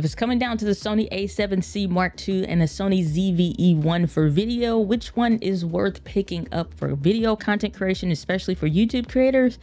If it's coming down to the Sony A7C Mark II and the Sony ZV-E1 for video, which one is worth picking up for video content creation, especially for YouTube creators?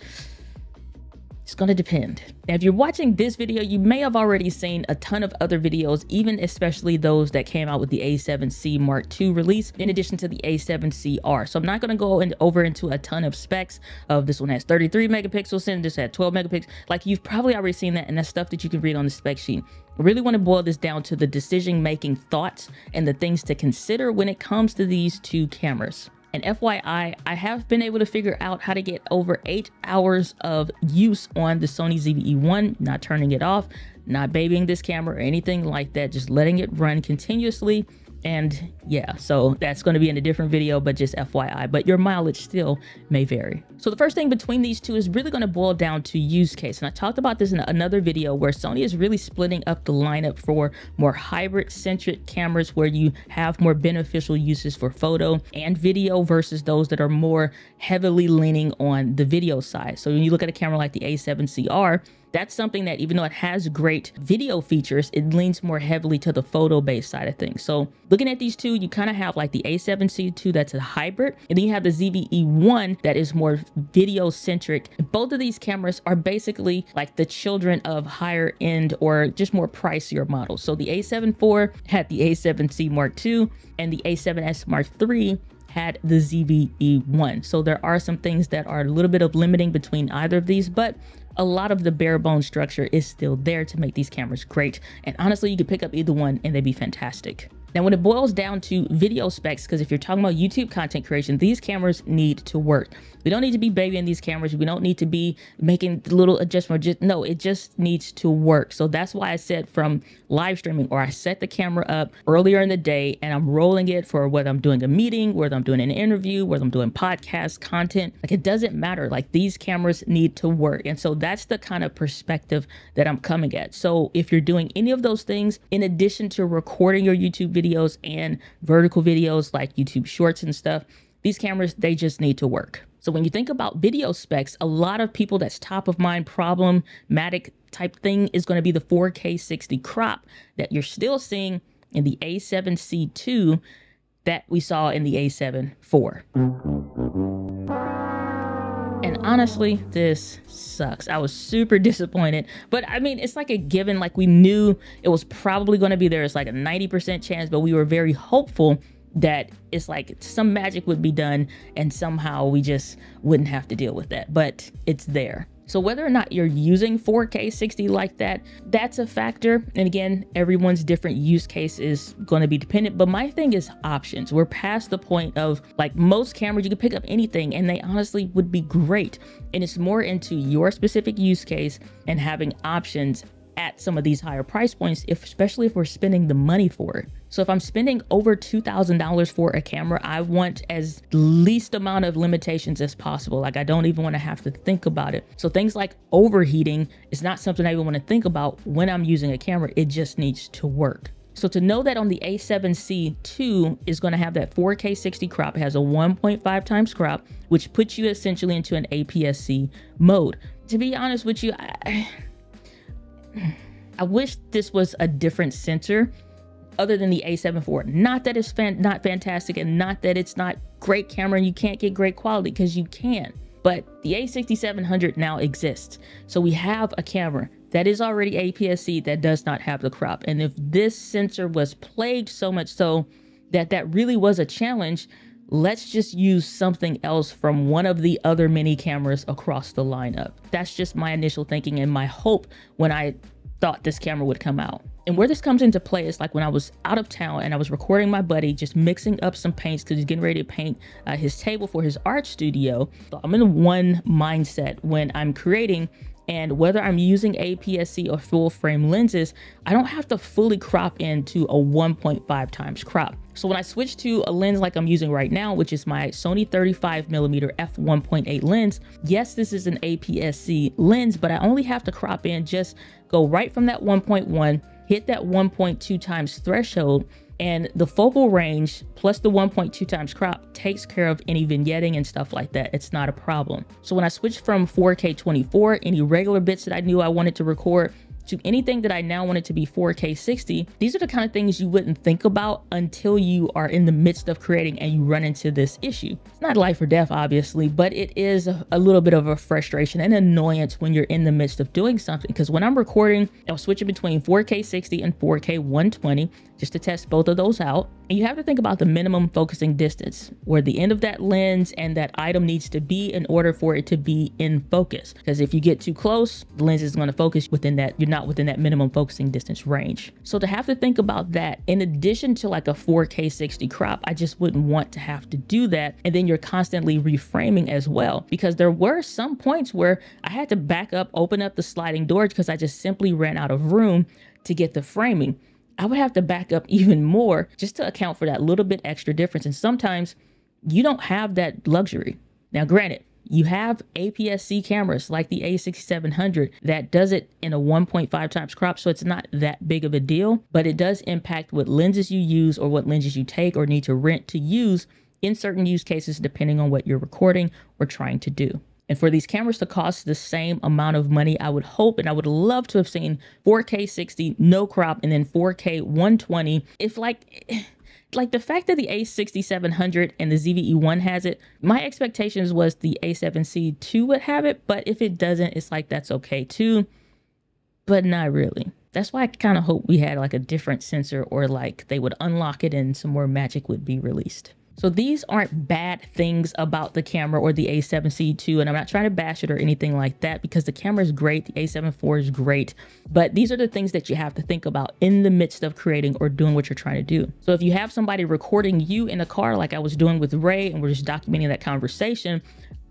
It's going to depend. Now, if you're watching this video, you may have already seen a ton of other videos, even especially those that came out with the A7C Mark II release, in addition to the A7CR. So I'm not going to go into a ton of specs of this one has 33 megapixels and this had 12 megapixels. Like, you've probably already seen that, and that's stuff that you can read on the spec sheet. I really want to boil this down to the decision-making thoughts and the things to consider when it comes to these two cameras. And FYI, I have been able to figure out how to get over 8 hours of use on the Sony ZV-E1, not turning it off, not babying this camera or anything like that, just letting it run continuously. And yeah, so that's going to be in a different video, but just FYI, but your mileage still may vary. So the first thing between these two is really going to boil down to use case. And I talked about this in another video where Sony is really splitting up the lineup for more hybrid centric cameras where you have more beneficial uses for photo and video versus those that are more heavily leaning on the video side. So when you look at a camera like the A7CR, that's something that, even though it has great video features, it leans more heavily to the photo-based side of things. So looking at these two, you kind of have like the A7C II that's a hybrid, and then you have the ZV-E1 that is more video-centric. Both of these cameras are basically like the children of higher-end or just more pricier models. So the A7 IV had the A7C Mark II, and the A7S Mark III had the ZV-E1. So there are some things that are a little bit of limiting between either of these, but a lot of the bare bone structure is still there to make these cameras great. And honestly, you could pick up either one and they'd be fantastic. Now, when it boils down to video specs, because if you're talking about YouTube content creation, these cameras need to work. We don't need to be babying these cameras. We don't need to be making little adjustments. No, it just needs to work. So that's why I said from live streaming, or I set the camera up earlier in the day and I'm rolling it for whether I'm doing a meeting, whether I'm doing an interview, whether I'm doing podcast content. Like, it doesn't matter. Like, these cameras need to work. And so that's the kind of perspective that I'm coming at. So if you're doing any of those things, in addition to recording your YouTube videos and vertical videos like YouTube shorts and stuff, these cameras, they just need to work. So when you think about video specs, a lot of people, that's top of mind problematic type thing is going to be the 4K 60 crop that you're still seeing in the A7C II that we saw in the A7 IV. And honestly, this sucks. I was super disappointed, but I mean, it's like a given. Like, we knew it was probably going to be there. It's like a 90% chance, but we were very hopeful that it's like some magic would be done and somehow we just wouldn't have to deal with that, but it's there. So whether or not you're using 4K 60 like that, that's a factor. And again, everyone's different use case is going to be dependent. But my thing is options. We're past the point of, like, most cameras, you can pick up anything and they honestly would be great. And it's more into your specific use case and having options at some of these higher price points, especially if we're spending the money for it. So if I'm spending over $2,000 for a camera, I want as least amount of limitations as possible. Like, I don't even want to have to think about it. So things like overheating is not something I even want to think about when I'm using a camera. It just needs to work. So to know that on the A7C II is going to have that 4K 60 crop, it has a 1.5 times crop, which puts you essentially into an APS-C mode. To be honest with you, I wish this was a different sensor other than the A7 IV. Not that it's not fantastic, and not that it's not great camera and you can't get great quality, because you can, but the A6700 now exists. So we have a camera that is already APS-C that does not have the crop. And if this sensor was plagued so much so that that really was a challenge, let's just use something else from one of the other many cameras across the lineup. That's just my initial thinking and my hope when I thought this camera would come out. And where this comes into play is like when I was out of town and I was recording my buddy, just mixing up some paints because he's getting ready to paint his table for his art studio. So I'm in one mindset when I'm creating, and whether I'm using APS-C or full frame lenses, I don't have to fully crop into a 1.5 times crop. So when I switch to a lens like I'm using right now, which is my Sony 35 millimeter F 1.8 lens, yes, this is an APS-C lens, but I only have to crop in, just go right from that 1.1, hit that 1.2 times threshold, and the focal range plus the 1.2 times crop takes care of any vignetting and stuff like that. It's not a problem. So when I switched from 4K 24, any regular bits that I knew I wanted to record to anything that I now want it to be 4K 60, these are the kind of things you wouldn't think about until you are in the midst of creating and you run into this issue. It's not life or death, obviously, but it is a little bit of a frustration and annoyance when you're in the midst of doing something. Because when I'm recording, I'll switch it between 4K 60 and 4K 120 just to test both of those out. And you have to think about the minimum focusing distance, where the end of that lens and that item needs to be in order for it to be in focus. Because if you get too close, the lens is going to focus within that, you're not within that minimum focusing distance range. So to have to think about that, in addition to like a 4K 60 crop, I just wouldn't want to have to do that. And then you're constantly reframing as well, because there were some points where I had to back up, open up the sliding door because I just simply ran out of room to get the framing. I would have to back up even more just to account for that little bit extra difference. And sometimes you don't have that luxury. Now, granted, you have APS-C cameras like the A6700 that does it in a 1.5 times crop, so it's not that big of a deal, but it does impact what lenses you use or what lenses you take or need to rent to use in certain use cases, depending on what you're recording or trying to do. And for these cameras to cost the same amount of money, I would hope, and I would love to have seen 4K 60, no crop, and then 4K 120. If like the fact that the A6700 and the ZV-E1 has it, my expectations was the A7C II would have it, but if it doesn't, it's like, that's okay too, but not really. That's why I kind of hope we had like a different sensor, or like they would unlock it and some more magic would be released. So these aren't bad things about the camera or the A7C II, and I'm not trying to bash it or anything like that, because the camera is great, the A7 IV is great, but these are the things that you have to think about in the midst of creating or doing what you're trying to do. So if you have somebody recording you in a car, like I was doing with Ray, and we're just documenting that conversation,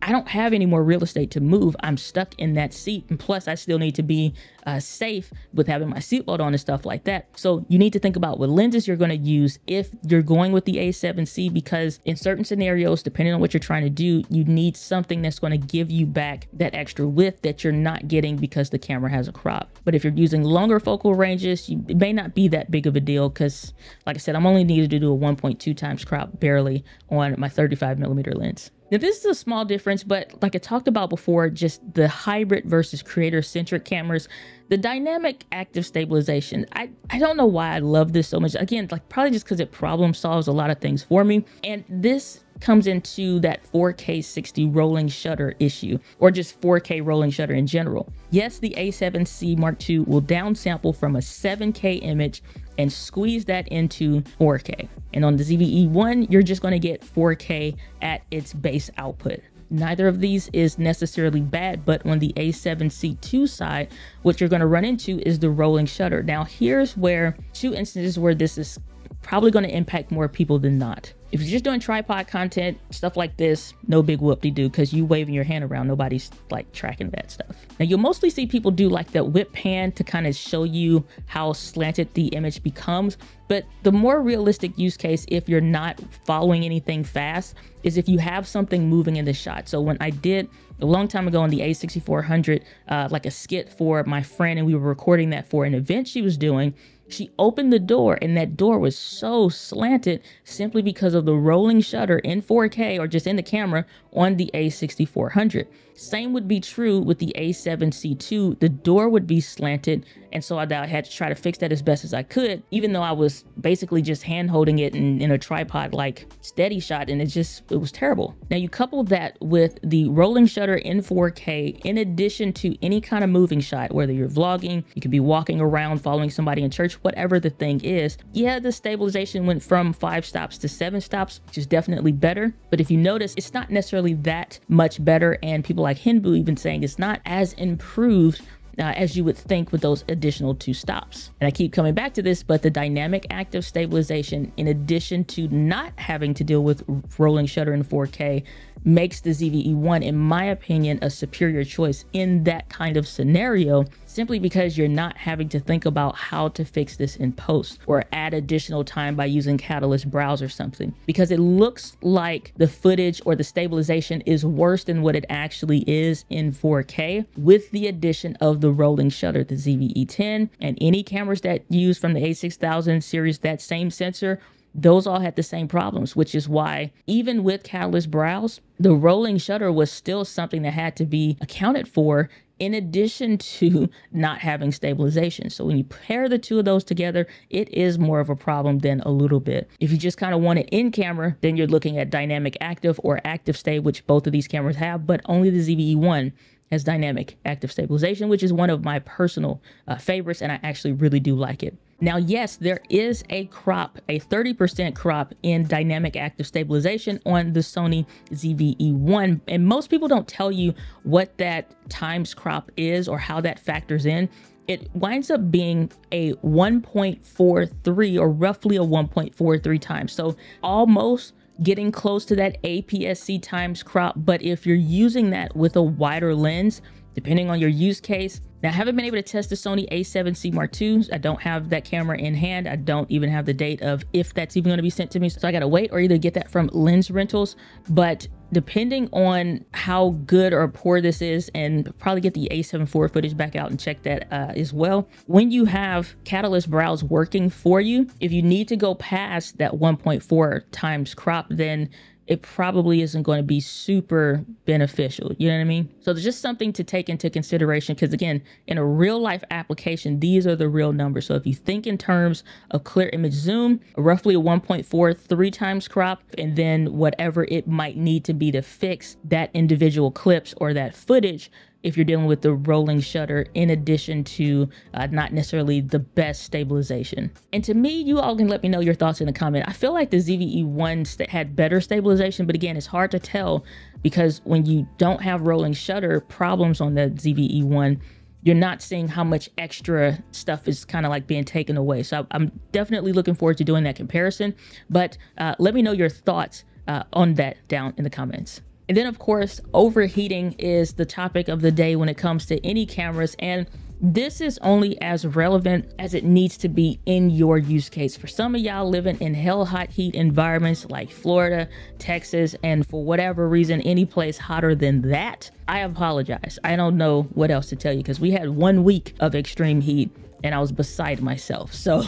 I don't have any more real estate to move. I'm stuck in that seat. And plus I still need to be safe with having my seatbelt on and stuff like that. So you need to think about what lenses you're going to use if you're going with the A7C, because in certain scenarios, depending on what you're trying to do, you need something that's going to give you back that extra width that you're not getting because the camera has a crop. But if you're using longer focal ranges, it may not be that big of a deal, because like I said, I'm only needed to do a 1.2 times crop barely on my 35 millimeter lens. Now, this is a small difference, but like I talked about before, just the hybrid versus creator-centric cameras, the dynamic active stabilization. I don't know why I love this so much. Again, like probably just because it problem solves a lot of things for me. And this comes into that 4K 60 rolling shutter issue, or just 4K rolling shutter in general. Yes, the A7C Mark II will downsample from a 7K image and squeeze that into 4K. And on the ZV-E1, you're just gonna get 4K at its base output. Neither of these is necessarily bad, but on the A7C II side, what you're gonna run into is the rolling shutter. Now, here's where two instances where this is probably gonna impact more people than not. If you're just doing tripod content, stuff like this, no big whoop-de-doo, because you waving your hand around, nobody's like tracking that stuff. Now, you'll mostly see people do like that whip pan to kind of show you how slanted the image becomes. But the more realistic use case, if you're not following anything fast, is if you have something moving in the shot. So when I did a long time ago on the A6400, like a skit for my friend, and we were recording that for an event she was doing, she opened the door and that door was so slanted simply because of the rolling shutter in 4K, or just in the camera on the A6400. Same would be true with the A7C II. The door would be slanted, and so I had to try to fix that as best as I could, even though I was basically just hand holding it in a tripod like steady shot, and it was terrible. Now you couple that with the rolling shutter in 4K in addition to any kind of moving shot, whether you're vlogging, you could be walking around, following somebody in church, whatever the thing is. Yeah, the stabilization went from 5 stops to 7 stops, which is definitely better, but if you notice, it's not necessarily that much better, and people like Hinbu even saying it's not as improved as you would think with those additional 2 stops. And I keep coming back to this, but the dynamic active stabilization, in addition to not having to deal with rolling shutter in 4K, makes the ZV-E1, in my opinion, a superior choice in that kind of scenario, simply because you're not having to think about how to fix this in post or add additional time by using Catalyst Browse or something, because it looks like the footage or the stabilization is worse than what it actually is in 4K with the addition of the rolling shutter. The ZV-E10 and any cameras that use from the A6000 series that same sensor those all had the same problems, which is why even with Catalyst Browse, the rolling shutter was still something that had to be accounted for in addition to not having stabilization. So when you pair the two of those together, it is more of a problem than a little bit. If you just kind of want it in camera, then you're looking at dynamic active or active stay, which both of these cameras have, but only the ZV-E1 has dynamic active stabilization, which is one of my personal favorites, and I actually really do like it. Now, yes, there is a crop, a 30% crop in dynamic active stabilization on the Sony ZV-E1. And most people don't tell you what that times crop is or how that factors in. It winds up being a 1.43 or roughly a 1.43 times. So almost getting close to that APS-C times crop. But if you're using that with a wider lens, depending on your use case. Now, I haven't been able to test the Sony A7C Mark II. I don't have that camera in hand. I don't even have the date of if that's even going to be sent to me. So I got to wait or either get that from Lens Rentals. But depending on how good or poor this is, and probably get the A7 IV footage back out and check that as well. When you have Catalyst Browse working for you, if you need to go past that 1.4 times crop, then it probably isn't going to be super beneficial. You know what I mean? So there's just something to take into consideration, because again, in a real life application, these are the real numbers. So if you think in terms of clear image zoom, roughly a 1.43 times crop, and then whatever it might need to be to fix that individual clips or that footage, if you're dealing with the rolling shutter, in addition to not necessarily the best stabilization. And to me, you all can let me know your thoughts in the comment. I feel like the ZV-E1 had better stabilization, but again, it's hard to tell, because when you don't have rolling shutter problems on the ZV-E1, you're not seeing how much extra stuff is kind of like being taken away. So I'm definitely looking forward to doing that comparison, but let me know your thoughts on that down in the comments. And then, of course, overheating is the topic of the day when it comes to any cameras. And this is only as relevant as it needs to be in your use case. For some of y'all living in hell hot heat environments like Florida, Texas, and for whatever reason, any place hotter than that, I apologize. I don't know what else to tell you, because we had 1 week of extreme heat and I was beside myself. So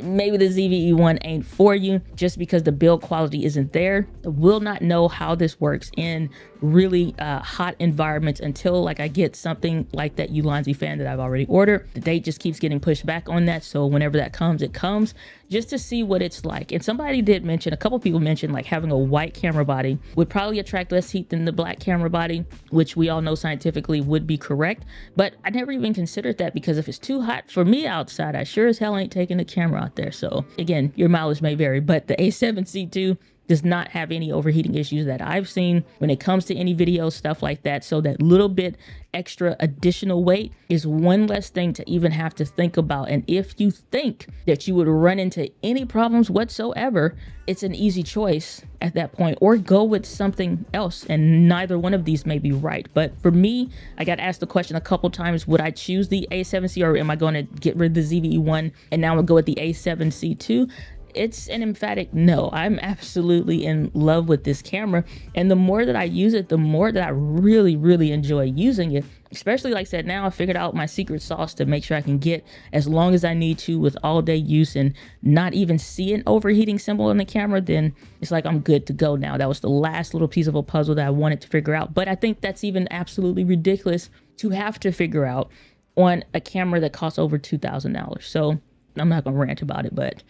maybe the ZV-E1 ain't for you, just because the build quality isn't there. I will not know how this works in really hot environments until like I get something like that Ulanzi fan that I've already ordered. The date just keeps getting pushed back on that. So whenever that comes, it comes, just to see what it's like. And somebody did mention, a couple people mentioned, like having a white camera body would probably attract less heat than the black camera body, which we all know scientifically would be correct. But I never even considered that, because if it's too hot for me outside, I sure as hell ain't taking the camera out there. So again, your mileage may vary, but the A7C II does not have any overheating issues that I've seen when it comes to any video stuff like that. So that little bit extra additional weight is one less thing to even have to think about. And if you think that you would run into any problems whatsoever, it's an easy choice at that point, or go with something else. And neither one of these may be right. But for me, I got asked the question a couple times, would I choose the A7C or am I going to get rid of the ZV-E1 and now I'll go with the A7C II? It's an emphatic no. I'm absolutely in love with this camera. And the more that I use it, the more that I really, really enjoy using it. Especially, like I said, now I figured out my secret sauce to make sure I can get as long as I need to with all day use and not even see an overheating symbol on the camera. Then it's like, I'm good to go now. That was the last little piece of a puzzle that I wanted to figure out. But I think that's even absolutely ridiculous to have to figure out on a camera that costs over $2,000. So I'm not gonna rant about it, but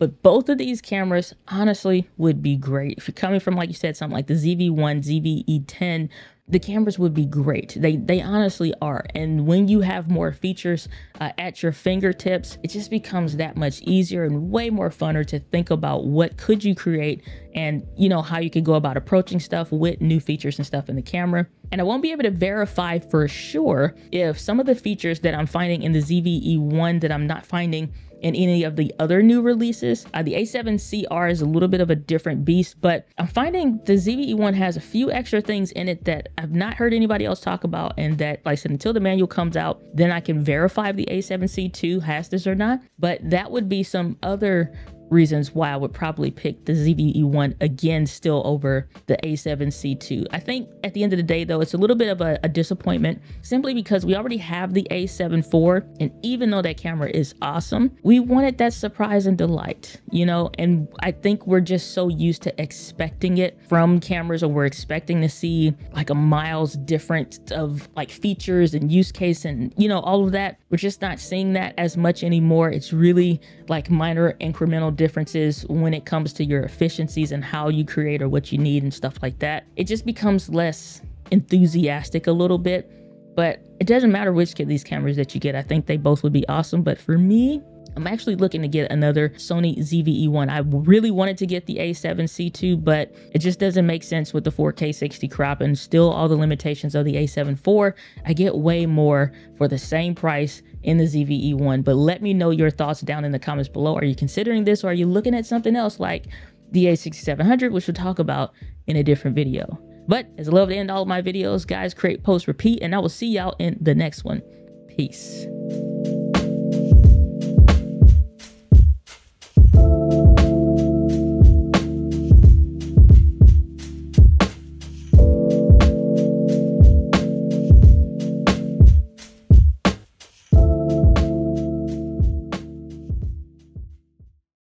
But both of these cameras honestly would be great. If you're coming from, like you said, something like the ZV-E1, ZV-E10, the cameras would be great. They honestly are. And when you have more features at your fingertips, it just becomes that much easier and way more funner to think about what could you create and, you know, how you could go about approaching stuff with new features and stuff in the camera. And I won't be able to verify for sure if some of the features that I'm finding in the ZV-E1 that I'm not finding in any of the other new releases. The A7CR is a little bit of a different beast, but I'm finding the ZV-E1 has a few extra things in it that I've not heard anybody else talk about, and that, like I said, until the manual comes out, then I can verify if the A7C II has this or not. But that would be some other reasons why I would probably pick the ZV-E1 again, still over the A7C II. I think at the end of the day, though, it's a little bit of a disappointment, simply because we already have the A7 IV. And even though that camera is awesome, we wanted that surprise and delight, you know, and I think we're just so used to expecting it from cameras, or we're expecting to see like a miles different of like features and use case and, you know, all of that. We're just not seeing that as much anymore. It's really like minor incremental differences when it comes to your efficiencies and how you create or what you need and stuff like that. It just becomes less enthusiastic a little bit, but it doesn't matter which of these cameras that you get. I think they both would be awesome, but for me, I'm actually looking to get another Sony ZV-E1. I really wanted to get the A7C II, but it just doesn't make sense with the 4K 60 crop and still all the limitations of the A7 IV. I get way more for the same price in the ZV-E1, but let me know your thoughts down in the comments below. Are you considering this, or are you looking at something else like the A6700, which we'll talk about in a different video? But as I love to end all of my videos, guys, create, post, repeat, and I will see y'all in the next one. Peace.